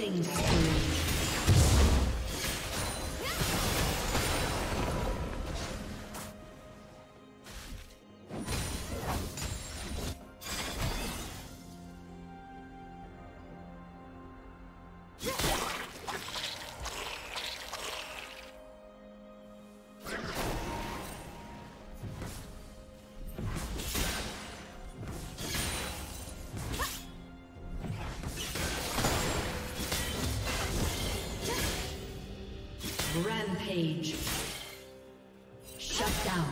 Killing spree. Rampage. Shut down.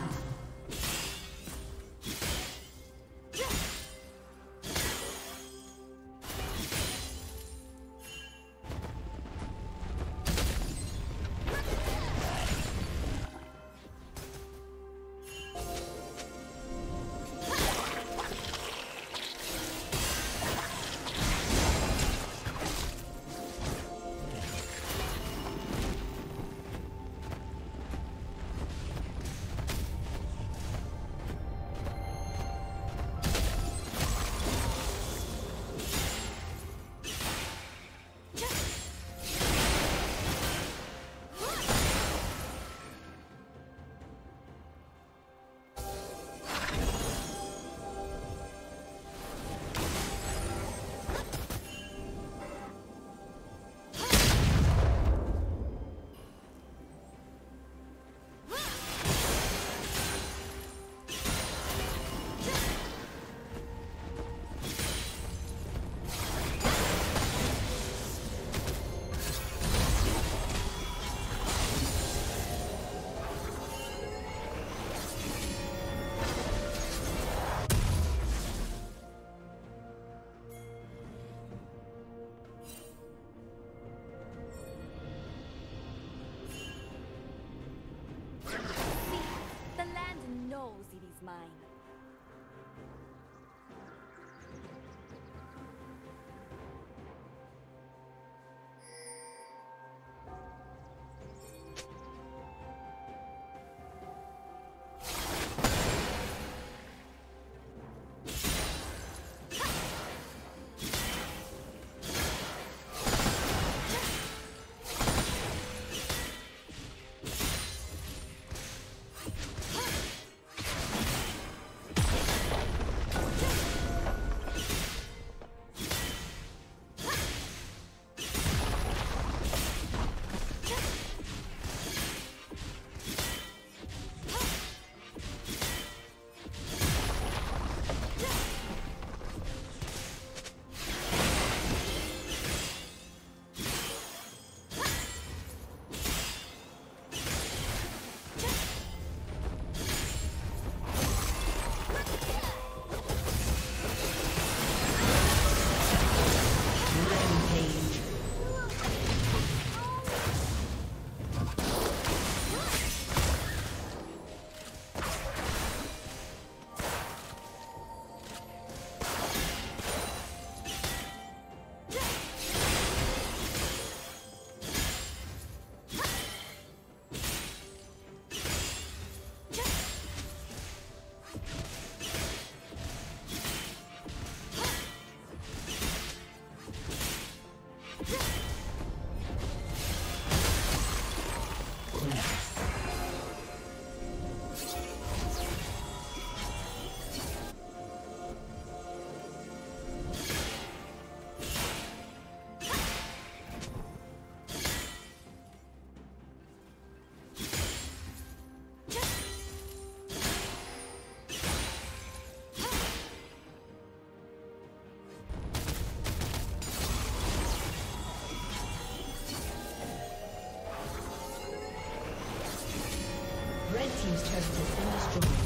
Team's turret has been destroyed.